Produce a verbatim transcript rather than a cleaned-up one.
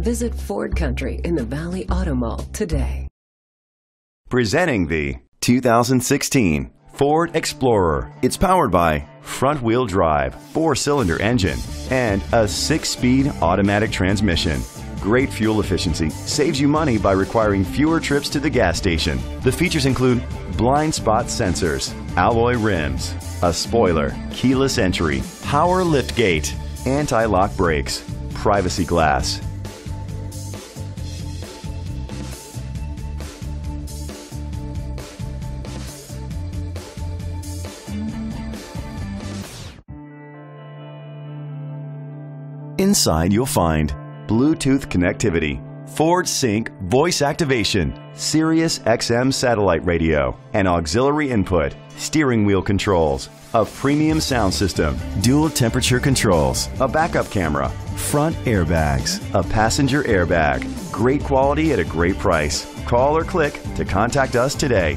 Visit Ford Country in the Valley Auto Mall today. Presenting the two thousand sixteen Ford Explorer. It's powered by front-wheel drive, four-cylinder engine, and a six-speed automatic transmission. Great fuel efficiency saves you money by requiring fewer trips to the gas station. The features include blind spot sensors, alloy rims, a spoiler, keyless entry, power liftgate, anti-lock brakes, privacy glass. Inside you'll find Bluetooth connectivity, Ford Sync voice activation, Sirius X M satellite radio, an auxiliary input, steering wheel controls, a premium sound system, dual temperature controls, a backup camera, front airbags, a passenger airbag. Great quality at a great price. Call or click to contact us today.